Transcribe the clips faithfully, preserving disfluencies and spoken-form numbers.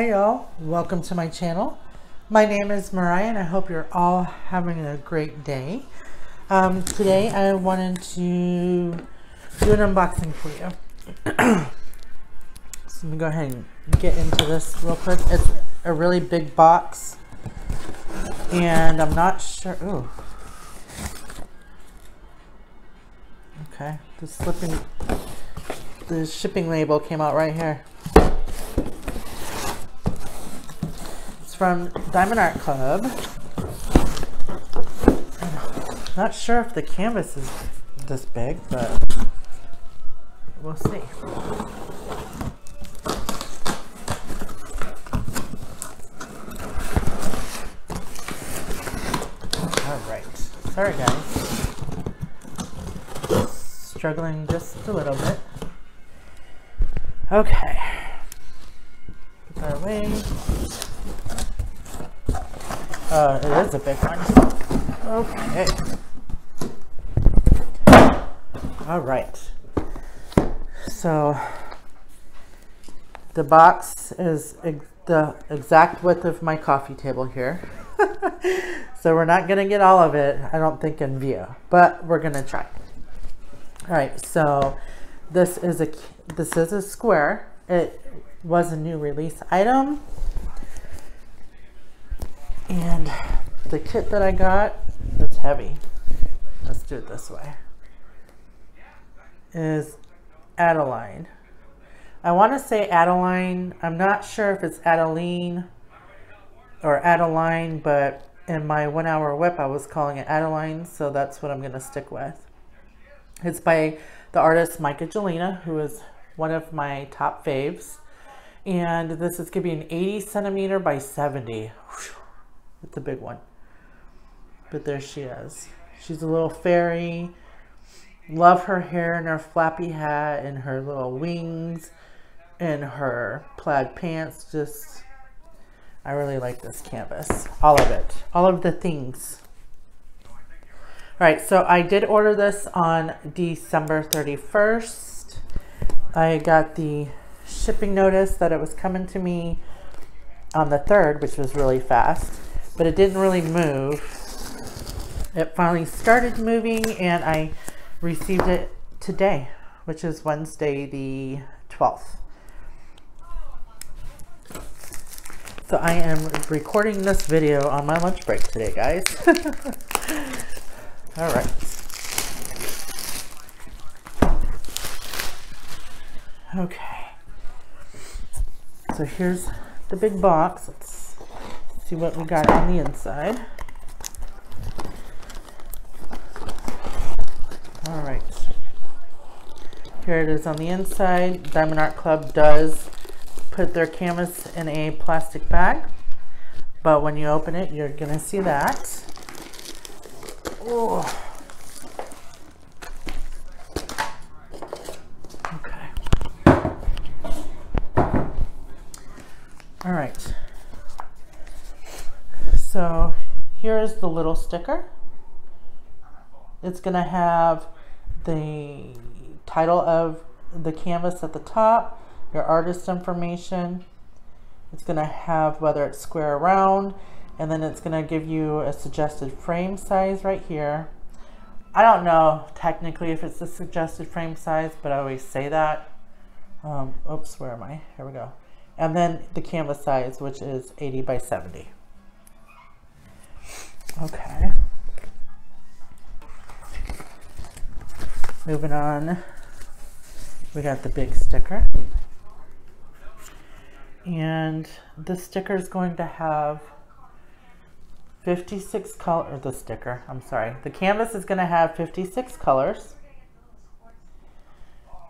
Hi y'all, welcome to my channel. My name is Mariah and I hope you're all having a great day. Um, today I wanted to do an unboxing for you. So let me go ahead and get into this real quick. It's a really big box and I'm not sure. Ooh. Okay, the slipping, the shipping label came out right here. From Diamond Art Club. I'm not sure if the canvas is this big, but we'll see. Alright. Sorry guys. Struggling just a little bit. Okay. Put that away. Uh, it is a big one. Okay. All right. So the box is ex the exact width of my coffee table here. So we're not going to get all of it, I don't think, in view, but we're going to try. All right. So this is a, this is a square. It was a new release item. And the kit that I got, that's heavy. Let's do it this way. Is Adaline. I want to say Adaline. I'm not sure if it's Adaline or Adaline, but in my one hour whip, I was calling it Adaline. So that's what I'm going to stick with. It's by the artist Myka Jelina, who is one of my top faves. And this is going to be an eighty centimeter by seventy. Whew. It's a big one, but there she is. She's a little fairy. Love her hair and her flappy hat and her little wings and her plaid pants. Just, I really like this canvas. All of it, all of the things. All right, so I did order this on December thirty-first. I got the shipping notice that it was coming to me on the third, which was really fast. But it didn't really move. It finally started moving and I received it today, which is Wednesday the twelfth. So I am recording this video on my lunch break today, guys. All right. Okay. So here's the big box. Let's see what we got on the inside. All right, here it is on the inside. Diamond Art Club does put their canvas in a plastic bag, but when you open it, you're gonna see that. Oh. Okay. All right. So here is the little sticker. It's gonna have the title of the canvas at the top, your artist information. It's gonna have whether it's square or round, and then it's gonna give you a suggested frame size right here. I don't know technically if it's the suggested frame size, but I always say that. Um, oops, where am I? Here we go. And then the canvas size, which is eighty by seventy. Okay, moving on, we got the big sticker, and the sticker is going to have fifty-six colors, or the sticker, I'm sorry, the canvas is going to have fifty-six colors.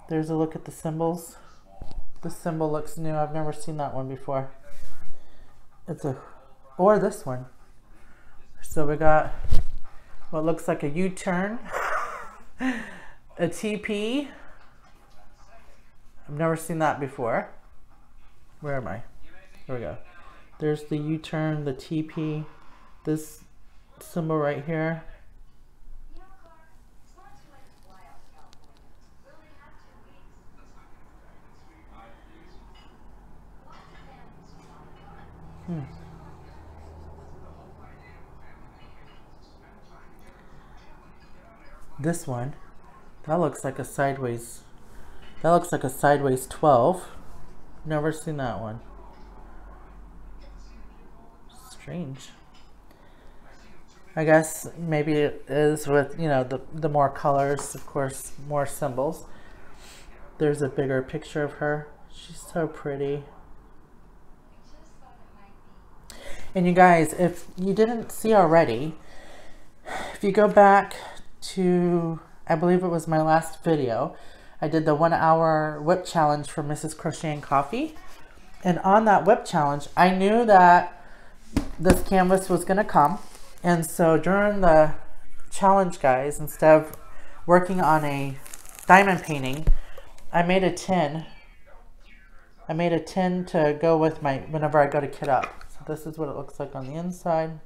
There's a look at the symbols. The symbol looks new, I've never seen that one before. It's a, or this one. So we got what looks like a U-turn, a T P. I've never seen that before. Where am I? Here we go. There's the U-turn, the T P, this symbol right here. this one. That looks like a sideways, that looks like a sideways twelve. Never seen that one. Strange. I guess maybe it is with, you know, the, the more colors, of course, more symbols. There's a bigger picture of her. She's so pretty. And you guys, if you didn't see already, if you go back to, I believe it was my last video, I did the one hour whip challenge for Missus Crochet and Coffee. And on that whip challenge, I knew that this canvas was going to come. And so during the challenge, guys, instead of working on a diamond painting, I made a tin. I made a tin to go with my, whenever I go to kit up. So this is what it looks like on the inside.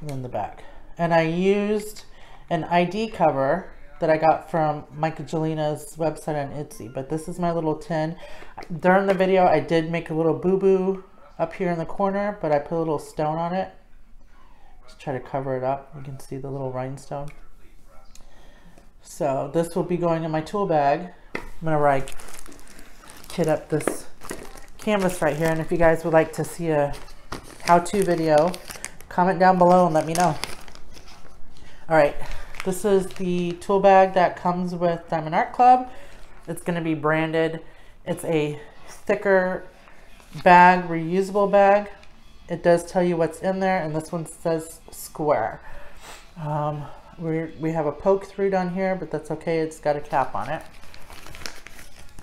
And then the back. And I used an I D cover that I got from Myka Jelina's website on Etsy. But this is my little tin. During the video, I did make a little boo-boo up here in the corner, but I put a little stone on it. Just try to cover it up. You can see the little rhinestone. So this will be going in my tool bag whenever I kit up this canvas right here. And if you guys would like to see a how-to video, comment down below and let me know. All right, this is the tool bag that comes with Diamond Art Club. It's going to be branded. It's a thicker bag, reusable bag. It does tell you what's in there, and this one says square. Um, we we have a poke through down here, but that's okay. It's got a cap on it.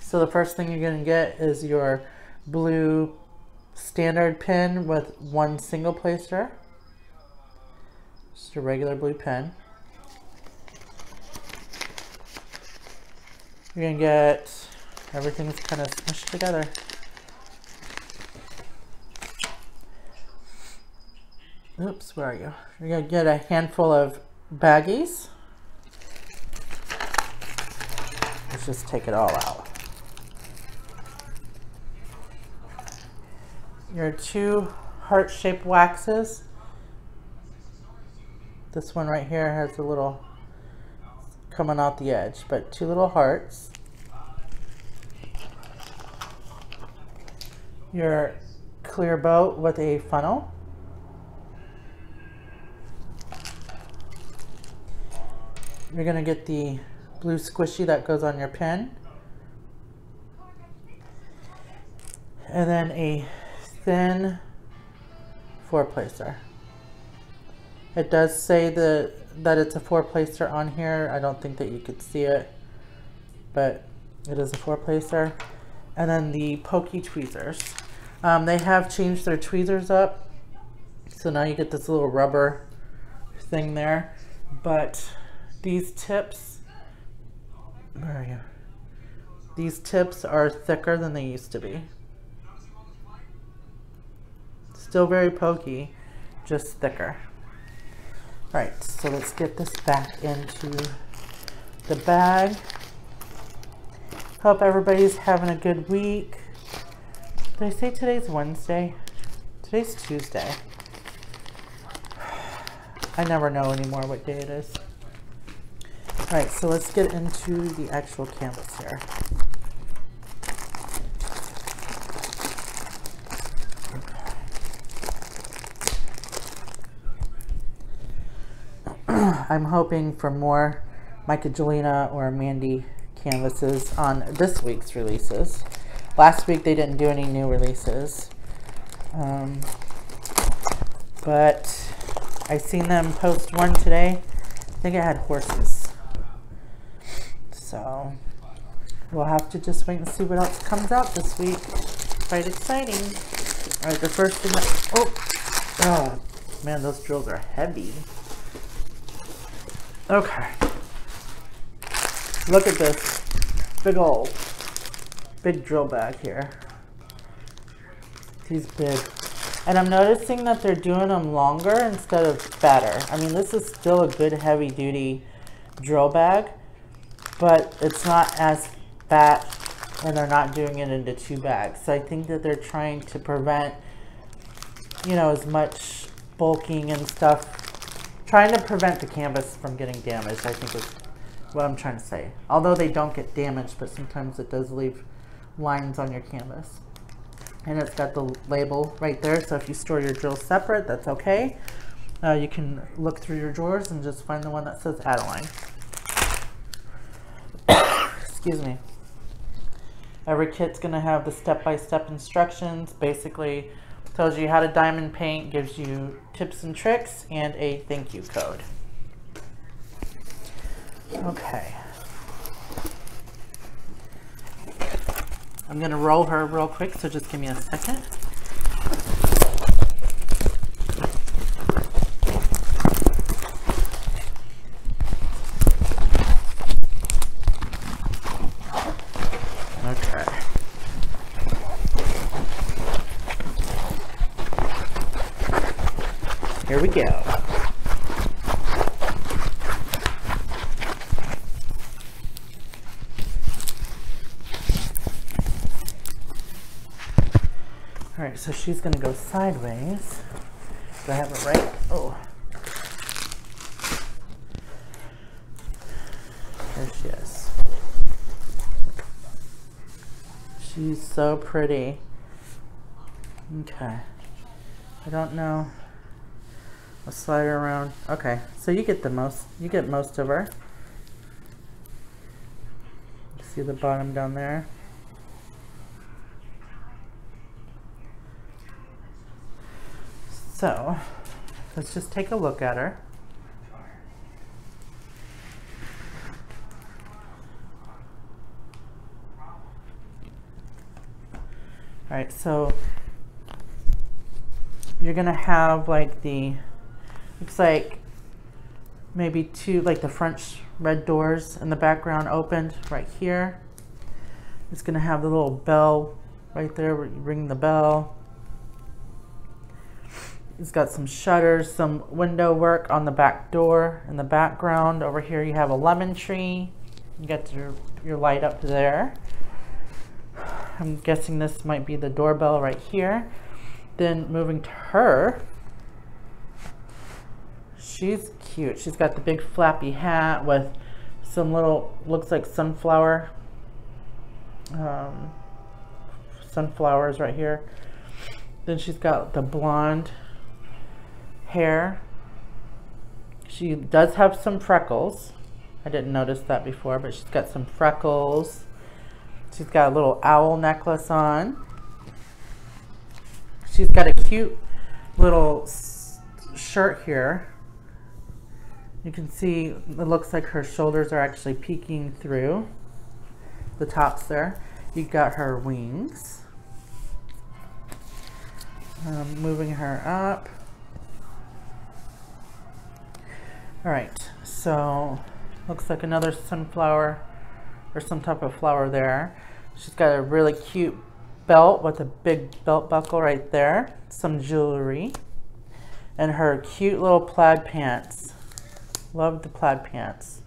So the first thing you're going to get is your blue standard pin with one single placer. Just a regular blue pin. You're going to get, everything's kind of smushed together. Oops, where are you? You're going to get a handful of baggies. Let's just take it all out. Your two heart-shaped waxes. This one right here has a little coming out the edge, but two little hearts. Your clear boat with a funnel. You're going to get the blue squishy that goes on your pin. And then a thin four placer. It does say the, that it's a four placer on here. I don't think that you could see it, but it is a four placer. And then the pokey tweezers. Um, they have changed their tweezers up. So now you get this little rubber thing there, but these tips, where are you? These tips are thicker than they used to be. Still very pokey, just thicker. All right, so let's get this back into the bag. Hope everybody's having a good week. Did I say today's Wednesday? Today's Tuesday. I never know anymore what day it is. All right, so let's get into the actual canvas here. I'm hoping for more Myka Jelina or Mandy canvases on this week's releases. Last week they didn't do any new releases, um, but I seen them post one today. I think it had horses. So we'll have to just wait and see what else comes out this week. Quite exciting. All right, the first thing that, oh, oh, man, those drills are heavy. Okay. Look at this big old, big drill bag here. These big. And I'm noticing that they're doing them longer instead of fatter. I mean, this is still a good heavy duty drill bag, but it's not as fat, and they're not doing it into two bags. So I think that they're trying to prevent, you know, as much bulking and stuff Trying to prevent the canvas from getting damaged, I think, is what I'm trying to say. Although they don't get damaged, but sometimes it does leave lines on your canvas. And it's got the label right there, so if you store your drills separate, that's okay. Uh, you can look through your drawers and just find the one that says Adaline. Excuse me. Every kit's going to have the step-by-step instructions. Basically, tells you how to diamond paint, gives you tips and tricks, and a thank you code. Okay. I'm going to roll her real quick, so just give me a second. Here we go. Alright, so she's going to go sideways. Do I have it right? Oh. There she is. She's so pretty. Okay. I don't know. I'll slide her around. Okay, so you get the most, you get most of her. See the bottom down there? So, let's just take a look at her. All right, so you're gonna have like the, looks like maybe two, like the French red doors in the background opened right here. It's going to have the little bell right there where you ring the bell. It's got some shutters, some window work on the back door in the background. Over here you have a lemon tree. You got your, your light up there. I'm guessing this might be the doorbell right here. Then moving to her. She's cute. She's got the big flappy hat with some little, looks like sunflower, um, sunflowers right here. Then she's got the blonde hair. She does have some freckles. I didn't notice that before, but she's got some freckles. She's got a little owl necklace on. She's got a cute little shirt here. You can see it looks like her shoulders are actually peeking through the tops there. You got her wings. Um, moving her up. All right, so looks like another sunflower or some type of flower there. She's got a really cute belt with a big belt buckle right there, some jewelry, and her cute little plaid pants. Love the plaid pants.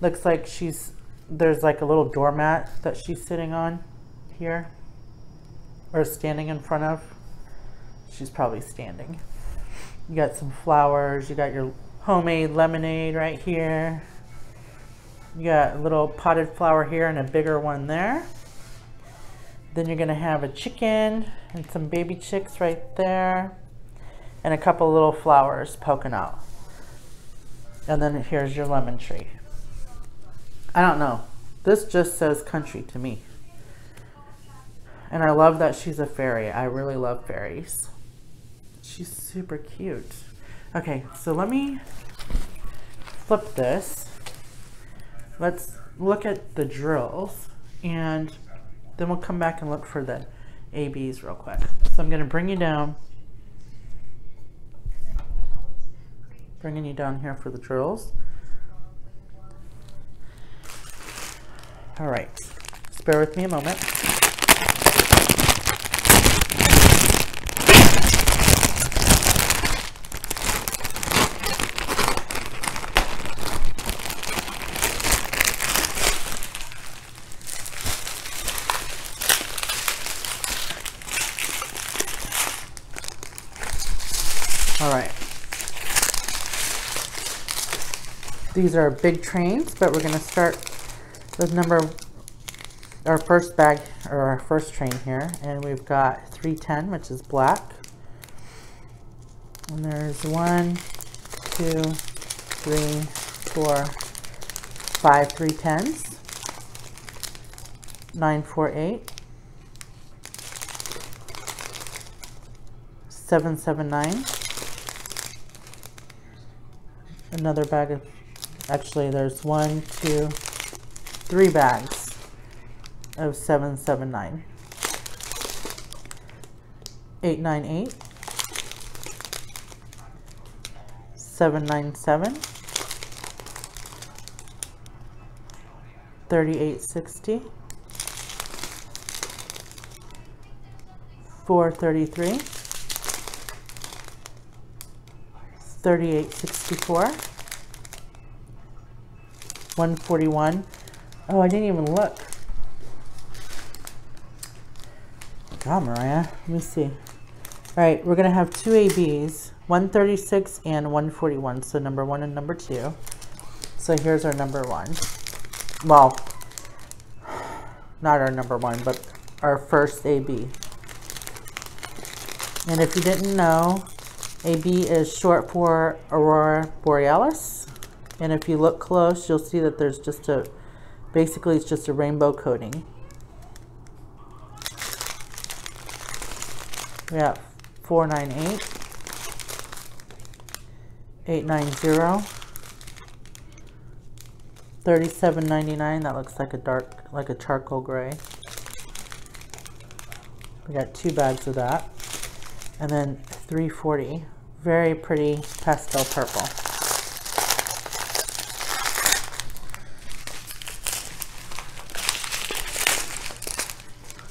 Looks like she's, there's like a little doormat that she's sitting on here, or standing in front of. She's probably standing. You got some flowers. You got your homemade lemonade right here. You got a little potted flower here and a bigger one there. Then you're gonna have a chicken and some baby chicks right there, and a couple little flowers poking out. And then here's your lemon tree. I don't know. This just says country to me. And I love that she's a fairy. I really love fairies. She's super cute. Okay, so let me flip this. Let's look at the drills, and then we'll come back and look for the A Bs real quick. So I'm gonna bring you down. Bringing you down here for the drills. All right, just bear with me a moment. All right. These are big trains, but we're going to start with number, our first bag, or our first train here, and we've got three ten, which is black. And there's one, two, three, four, five three tens, nine four eight, seven seven nine. Another bag of, actually there's one, two, three bags of seven seven nine, eight nine eight, seven nine seven, thirty eight sixty, four thirty three, thirty eight sixty four, one forty one. Oh, I didn't even look. God, Mariah, let me see. All right, we're gonna have two A Bs. one thirty-six and one forty-one, so number one and number two. So here's our number one. Well, not our number one, but our first A B. And if you didn't know, A B is short for Aurora Borealis. And if you look close, you'll see that there's just a, basically it's just a rainbow coating. We have four ninety-eight. eight ninety, thirty-seven ninety-nine. That looks like a dark, like a charcoal gray. We got two bags of that, and then three forty. Very pretty pastel purple.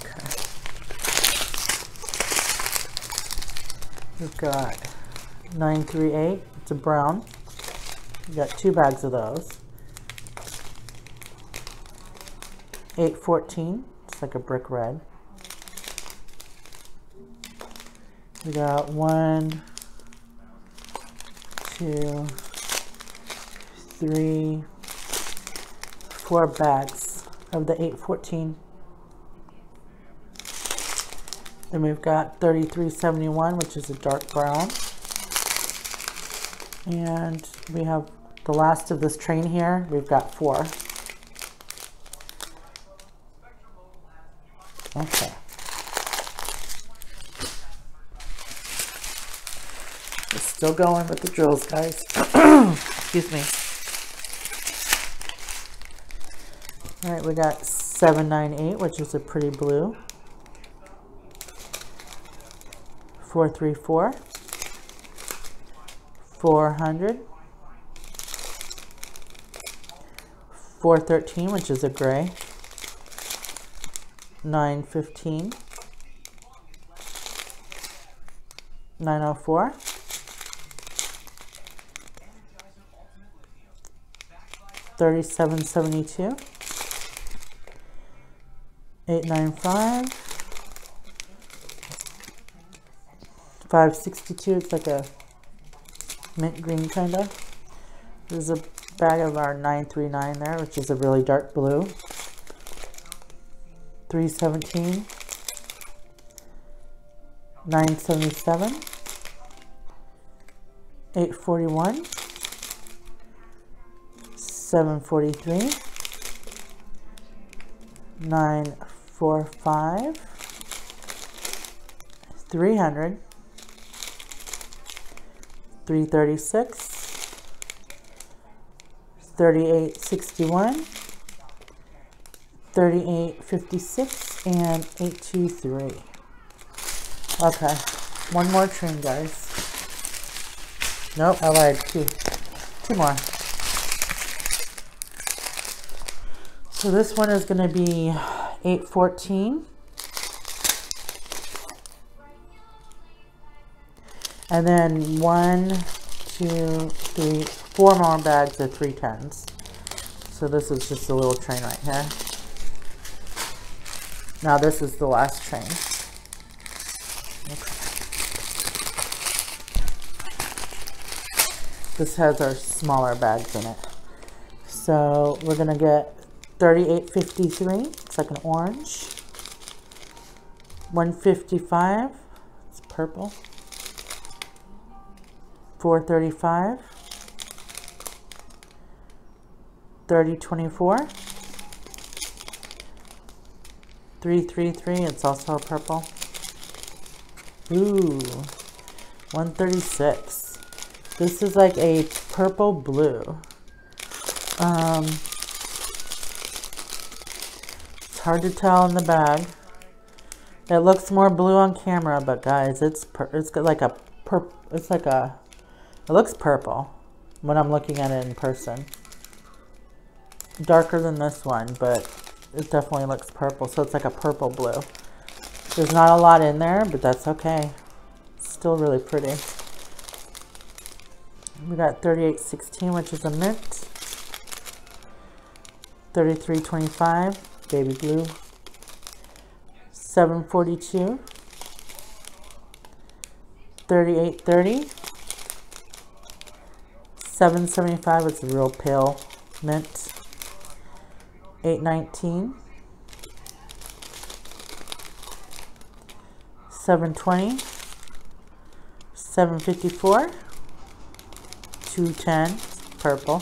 Okay. We've got nine thirty-eight. It's a brown. You got two bags of those. eight fourteen. It's like a brick red. We got one, two, three, four bags of the eight fourteen. Then we've got thirty-three seventy-one, which is a dark brown. And we have the last of this train here. We've got four. Okay. We're still going with the drills, guys. Excuse me. All right, we got seven ninety-eight, which is a pretty blue. four thirty-four. four hundred, four thirteen, which is a gray, nine fifteen, nine oh four, thirty-seven seventy-two, eight ninety-five, five sixty-two, it's like a mint green kind of. There's a bag of our nine thirty-nine there, which is a really dark blue. three seventeen, nine seventy-seven, eight forty-one, seven forty-three, nine forty-five, three hundred, three thirty-six, thirty-eight sixty-one, thirty-eight fifty-six, and eight twenty-three. Okay, one more train, guys. Nope, I lied. Two, two more. So this one is going to be eight fourteen. And then one, two, three, four more bags of three tens. So this is just a little train right here. Now this is the last train. Okay. This has our smaller bags in it. So we're gonna get thirty-eight fifty-three. It's like an orange. one fifty-five. It's purple. four thirty-five. thirty twenty-four. three thirty-three. It's also a purple. Ooh. one thirty-six. This is like a purple blue. Um, it's hard to tell in the bag. It looks more blue on camera, but guys, it's per it's got like a purple. It's like a. It looks purple when I'm looking at it in person. Darker than this one, but it definitely looks purple. So it's like a purple blue. There's not a lot in there, but that's okay. It's still really pretty. We got thirty-eight sixteen, which is a mint. thirty-three twenty-five, baby blue. seven forty-two. thirty-eight thirty. seven seventy-five, it's a real pale mint. eight nineteen. seven twenty. seven fifty-four. two ten, purple.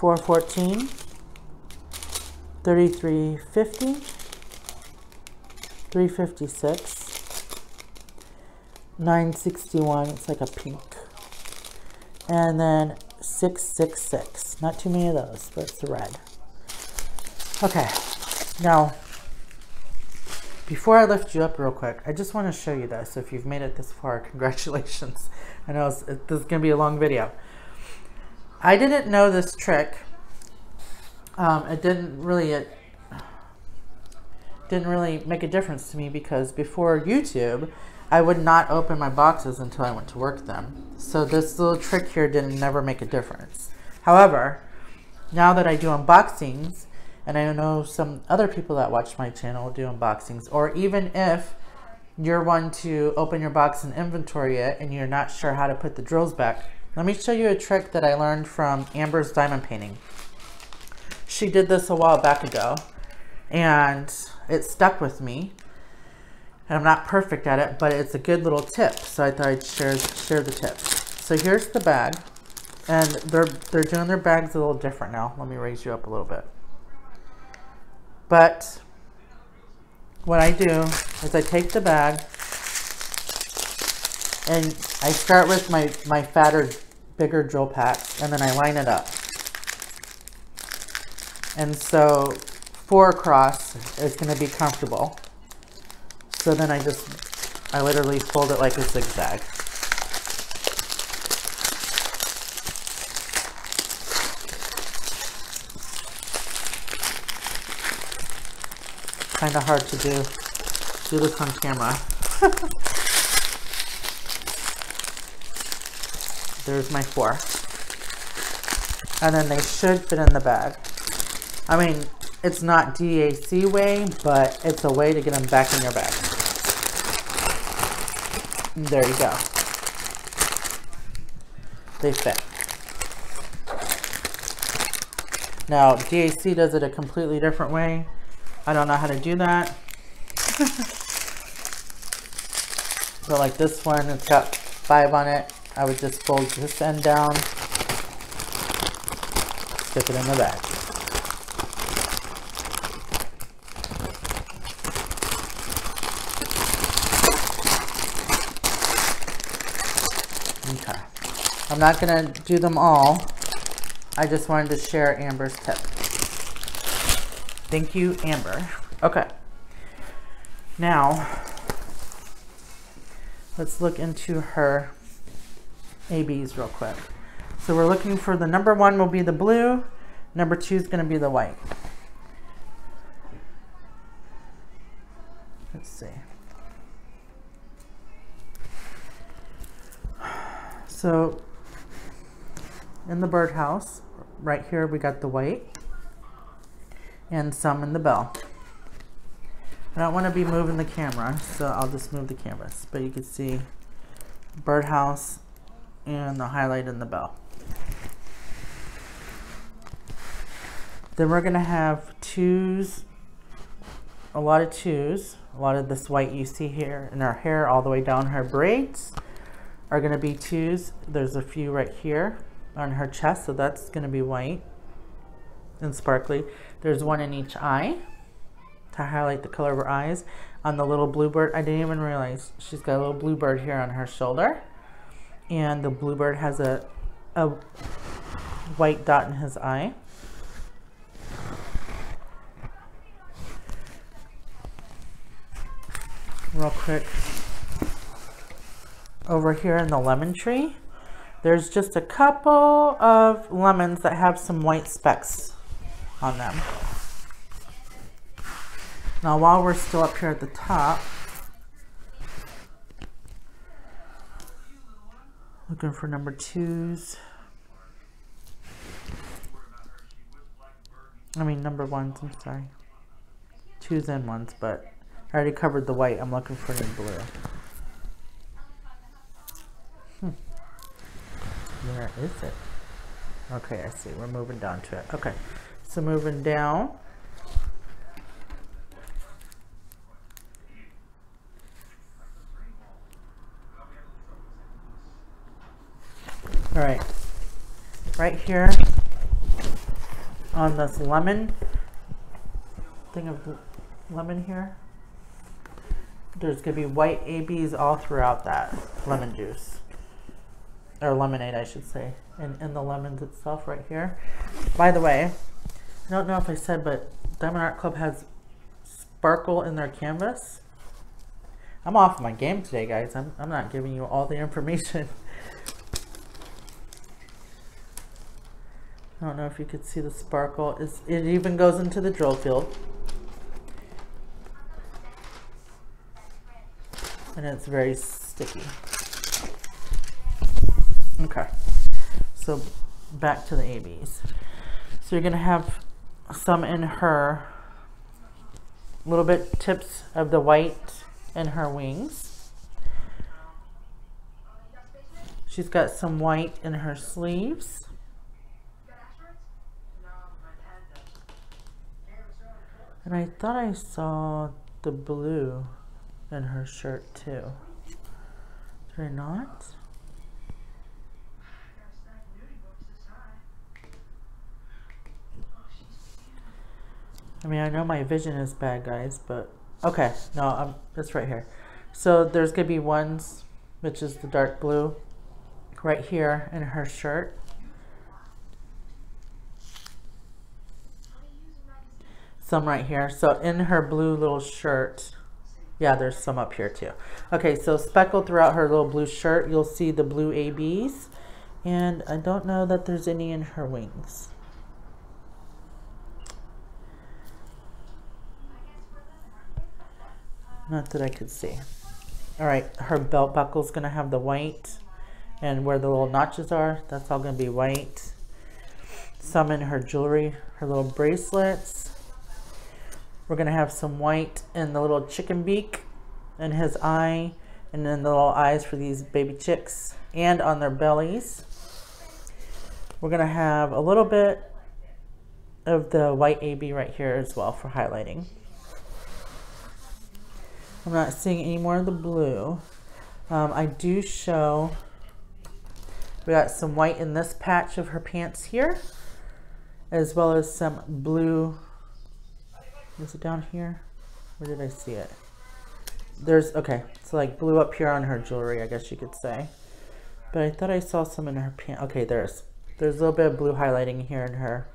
four fourteen, thirty-three fifty, three fifty-six, nine sixty-one, it's like a pink, and then six sixty-six, not too many of those, but it's the red. Okay, now, before I lift you up real quick, I just want to show you this. If you've made it this far, congratulations. I know it's, it, this is going to be a long video. I didn't know this trick. Um, it didn't really it didn't really make a difference to me because before YouTube, I would not open my boxes until I went to work them. So this little trick here didn't never make a difference. However, now that I do unboxings, and I know some other people that watch my channel do unboxings, or even if you're one to open your box and inventory it and you're not sure how to put the drills back, let me show you a trick that I learned from Amber's Diamond Painting. She did this a while back ago and it stuck with me. And I'm not perfect at it, but it's a good little tip. So I thought I'd share, share the tip. So here's the bag, and they're, they're doing their bags a little different now. Let me raise you up a little bit. But what I do is I take the bag, and I start with my, my fatter, bigger drill packs, and then I line it up. And so four across is going to be comfortable. So then I just, I literally fold it like a zigzag. Kind of hard to do, do this on camera. There's my four. And then they should fit in the bag. I mean, it's not D A C way, but it's a way to get them back in your bag. There you go. They fit. Now, D A C does it a completely different way. I don't know how to do that. So like this one, it's got five on it. I would just fold this end down, stick it in the bag. Okay. I'm not going to do them all. I just wanted to share Amber's tip. Thank you, Amber. Okay. Now, let's look into her A Bs real quick. So we're looking for the number one will be the blue. Number two is going to be the white. Let's see. So in the birdhouse right here, we got the white and some in the bell. I don't want to be moving the camera, so I'll just move the canvas, but you can see birdhouse and the highlight in the bell. Then we're going to have twos, a lot of twos, a lot of this white you see here in our hair all the way down. Her braids are going to be twos. There's a few right here on her chest, so that's going to be white and sparkly. There's one in each eye to highlight the color of her eyes. On the little bluebird, I didn't even realize she's got a little bluebird here on her shoulder, and the bluebird has a, a white dot in his eye. Real quick, over here in the lemon tree, there's just a couple of lemons that have some white specks on them. Now while we're still up here at the top, looking for number twos, I mean number ones, I'm sorry, twos and ones, but I already covered the white, I'm looking for the blue. Hmm. Where is it? Okay, I see, we're moving down to it. Okay, so moving down. All right, right here on this lemon thing of lemon here, there's going to be white A Bs all throughout that lemon juice, or lemonade, I should say, and in the lemons itself right here. By the way, I don't know if I said, but Diamond Art Club has sparkle in their canvas. I'm off my game today, guys. I'm, I'm not giving you all the information. I don't know if you could see the sparkle. It's, it even goes into the drill field. And it's very sticky. Okay, so back to the A Bs. So you're gonna have some in her, little bit tips of the white in her wings. She's got some white in her sleeves. And I thought I saw the blue in her shirt too. Did I not? I mean, I know my vision is bad, guys, but okay, no, I'm, it's right here. So there's gonna be ones, which is the dark blue, right here in her shirt. Some right here. So in her blue little shirt, yeah, there's some up here too. Okay, so speckled throughout her little blue shirt, you'll see the blue A Bs, and I don't know that there's any in her wings. Not that I could see. All right, her belt buckle is going to have the white, and where the little notches are, that's all going to be white. Some in her jewelry, her little bracelets. We're gonna have some white in the little chicken beak and his eye, and then the little eyes for these baby chicks, and on their bellies. We're gonna have a little bit of the white A B right here as well for highlighting. I'm not seeing any more of the blue. Um, I do show, we got some white in this patch of her pants here, as well as some blue. Is it down here? Where did I see it? There's, okay, so like blue up here on her jewelry, I guess you could say. But I thought I saw some in her pants. Okay, there's there's a little bit of blue highlighting here in her,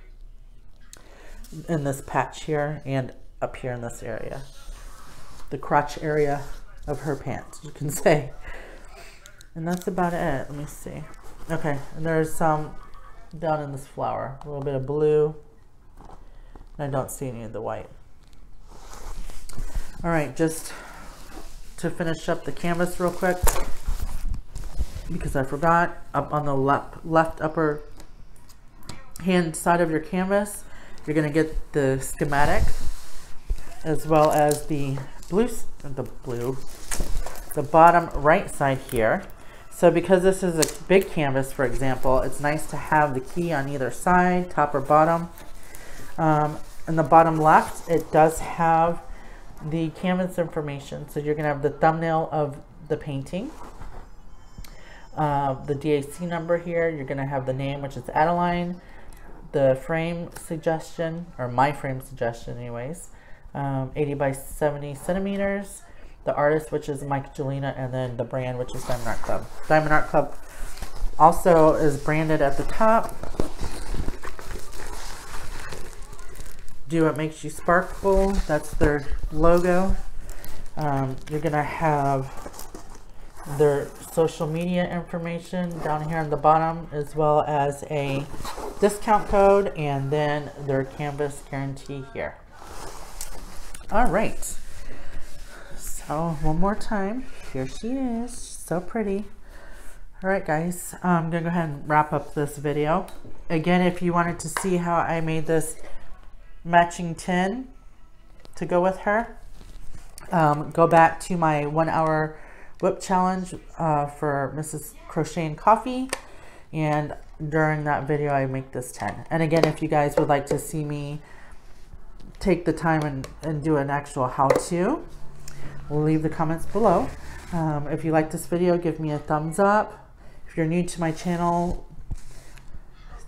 in this patch here, and up here in this area. The crotch area of her pants, you can say. And that's about it. Let me see. Okay, and there's some down in this flower. A little bit of blue. And I don't see any of the white. All right, just to finish up the canvas real quick, because I forgot, up on the left, left upper hand side of your canvas, you're gonna get the schematic, as well as the blue, the blue, the bottom right side here. So because this is a big canvas, for example, it's nice to have the key on either side, top or bottom. Um, in the bottom left, it does have the canvas information. So you're going to have the thumbnail of the painting, uh, the D A C number here. You're going to have the name, which is Adaline, the frame suggestion, or my frame suggestion anyways, um, eighty by seventy centimeters, the artist, which is Myka Jelina, and then the brand, which is Diamond Art Club. Diamond Art Club also is branded at the top. Do What Makes You Sparkle, that's their logo. Um, you're gonna have their social media information down here on the bottom, as well as a discount code, and then their canvas guarantee here. All right, so one more time, here she is, so pretty. All right guys, I'm gonna go ahead and wrap up this video. Again, if you wanted to see how I made this matching tin to go with her, um, go back to my one hour whip challenge uh, for Missus Crochet and Coffee, and during that video I make this tin. And again, if you guys would like to see me take the time and, and do an actual how-to, leave the comments below. Um, if you like this video, give me a thumbs up. If you're new to my channel,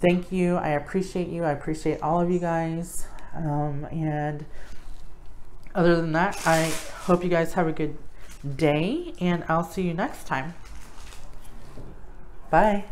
thank you. I appreciate you. I appreciate all of you guys. Um, and other than that, I hope you guys have a good day, and I'll see you next time. Bye.